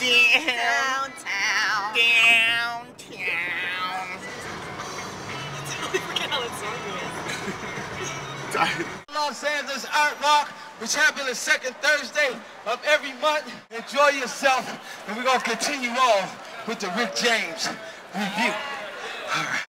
Downtown. Downtown. I forget how that song is. Los Angeles Art Walk, which happens the second Thursday of every month. Enjoy yourself, and we're going to continue on with the Rick James review. All right.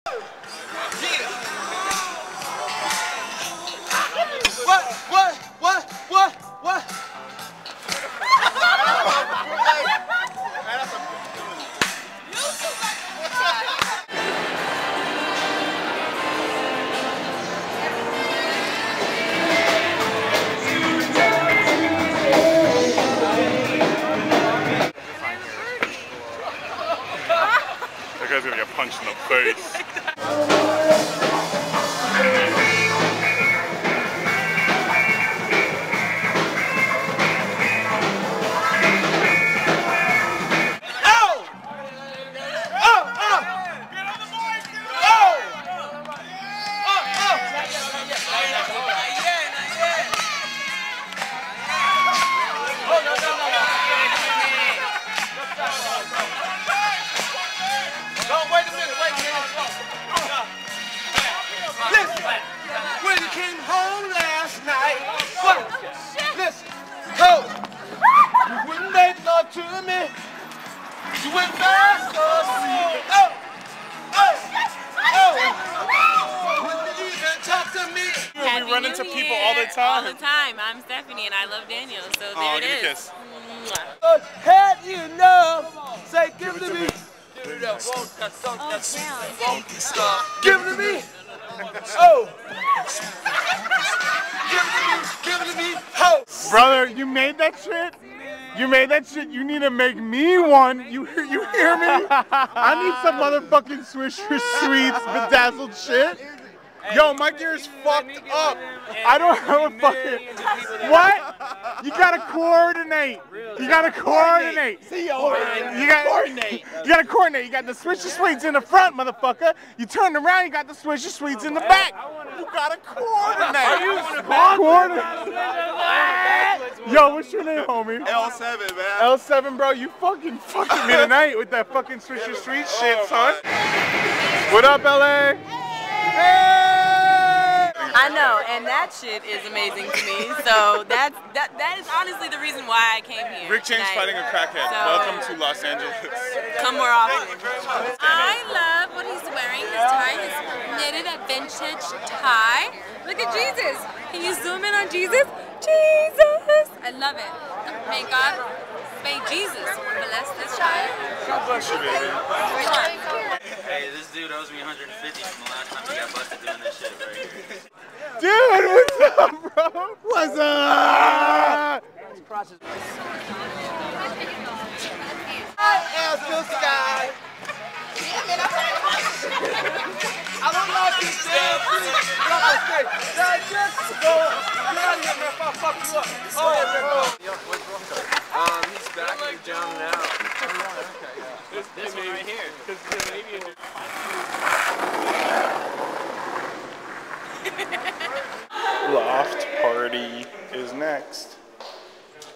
That guy's gonna get punched in the face. Oh! Oh! Oh! Get on the board! Oh! To me, you went fast, oh, oh, oh, wouldn't you even talk to me? We run into people all the time. I'm Stephanie and I love Daniel, so there it is. Oh, had you know, say give it to me. Give it to me. Oh, give it to me. Oh, brother, you made that shit. You made that shit, you need to make me one. You hear me? I need some motherfucking Swisher Sweets bedazzled shit. Yo, my gear's fucked up. I don't have a fucking... What? You gotta coordinate. You gotta coordinate. You gotta coordinate. You got the Swisher Sweets in the front, motherfucker. You turned around, you got the Swisher Sweets in the back. You gotta coordinate. Are you coordinate? Yo, what's your name, homie? L7, man. L7, bro, you fucking me tonight with that fucking Swisher Street shit, son. What up, LA? Hey! I know, and that shit is amazing to me. So that is honestly the reason why I came here. Rick James fighting a crackhead. So, welcome to Los Angeles. Come more often. I love what he's wearing. His tie, his knitted vintage tie. Look at Jesus. Can you zoom in on Jesus? Jesus. I love it. May God, may Jesus bless this child. God bless you, baby. Hey, this dude owes me 150 from the last time he got busted doing this shit right here. Dude, what's up, bro? What's up? Hot as the sky. I don't like these damn things. If I fuck you up. Oh, he's back and down now. Okay. This one right here. Loft party is next.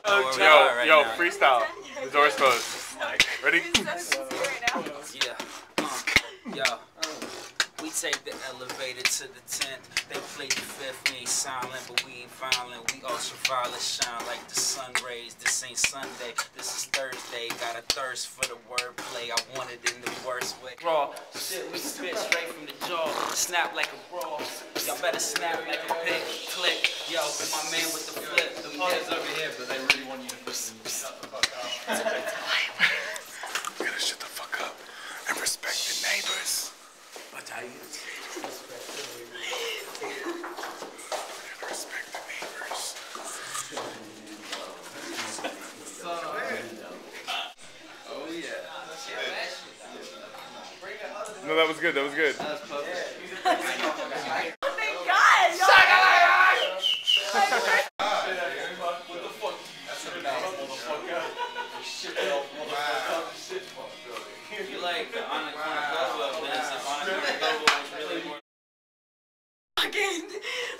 Yo, freestyle. The door's closed. Ready? Yeah. Yo. We take the elevator to the 10th, they play the 5th, we ain't silent, but we ain't violent, we ultraviolet shine like the sun rays, this ain't Sunday, this is Thursday, got a thirst for the wordplay, I want it in the worst way, raw, shit we spit straight from the jaw, snap like a raw, y'all better snap like a pick, click, yo, my man with the flip, the party's over here, but they really want you to shut the fuck up, you gotta shut the fuck up, and respect the neighbors. Respect the neighbors. Oh yeah. No, that was good. That was good. Oh my God! What the fuck? That's a nice motherfucker. Shit off, motherfucker. Shit fuck. You like the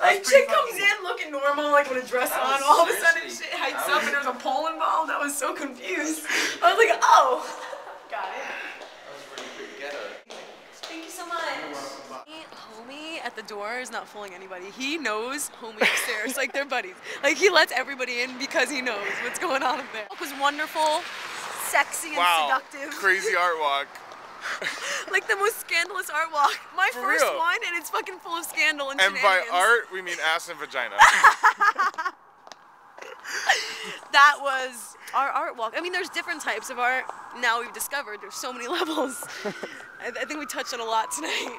like, chick comes in looking normal, like with a dress on, all of a sudden shit hides up and was a pole involved? I was so confused. I was like, oh, got it. That was pretty ghetto. Thank you so much. Homie at the door is not fooling anybody. He knows homie upstairs, like they're buddies. Like he lets everybody in because he knows what's going on up there. It was wonderful, sexy, and seductive. Crazy art walk. Like the most scandalous art walk. My For first real. One, and it's fucking full of scandal and shenanigans. And by art, we mean ass and vagina. That was our art walk. I mean, there's different types of art now we've discovered. There's so many levels. I think we touched on a lot tonight.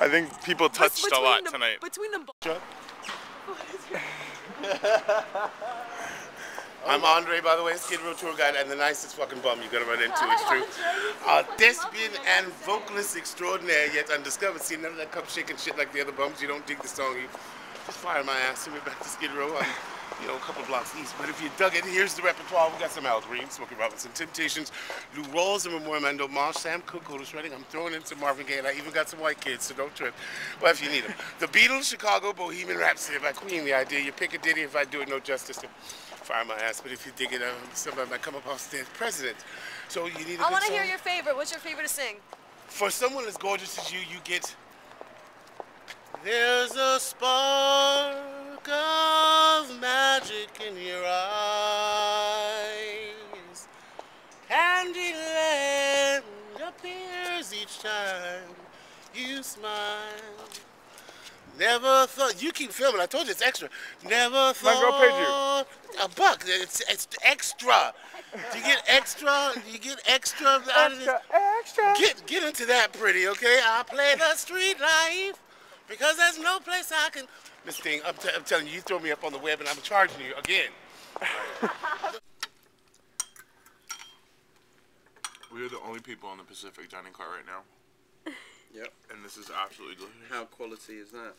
I think people touched a lot tonight. Between the... Shut. What is your... I'm Andre, by the way, Skid Row tour guide, and the nicest fucking bum you're gonna run into. It's true. Thespian and vocalist extraordinaire, yet undiscovered. See, none of that cup shaking shit like the other bums. You don't dig the song. You just fire my ass. Send me back to Skid Row. I'm, you know, a couple blocks east. But if you dug it, here's the repertoire. We got some Al Green, Smokey Robinson, Temptations, Lou Rawls, and Memorial Man Marsh, Sam Cooke, Otis Redding. I'm throwing in some Marvin Gaye, and I even got some white kids, so don't trip. Well, if you need them. The Beatles, Chicago, Bohemian Rhapsody by Queen. The idea, you pick a ditty. If I do it no justice to fire my ass, but if you dig it, somebody might come up off stage president. So you need a I want to hear your favorite. What's your favorite to sing? For someone as gorgeous as you, you get... There's a spark of magic in your eyes. Candyland appears each time you smile. Never thought, you keep filming, I told you it's extra. Never thought. My girl paid you. $1. It's extra. You get extra, out of this. Extra. Get into that pretty, okay? I play the street life because there's no place I can. Miss Thing, I'm telling you, you throw me up on the web and I'm charging you again. We are the only people on the Pacific dining car right now. Yep. And this is absolutely delicious. How quality is that?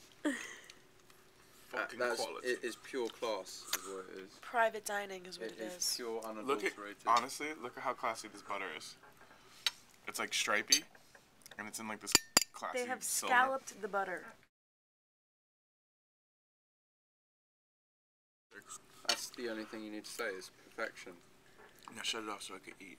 Fucking quality. It is pure class is what it is. Private dining is what it is. It is pure unadulterated. Honestly, look at how classy this butter is. It's like stripey, and it's in like this classy They have scalloped silver. The butter. That's the only thing you need to say is perfection. Now shut it off so I can eat.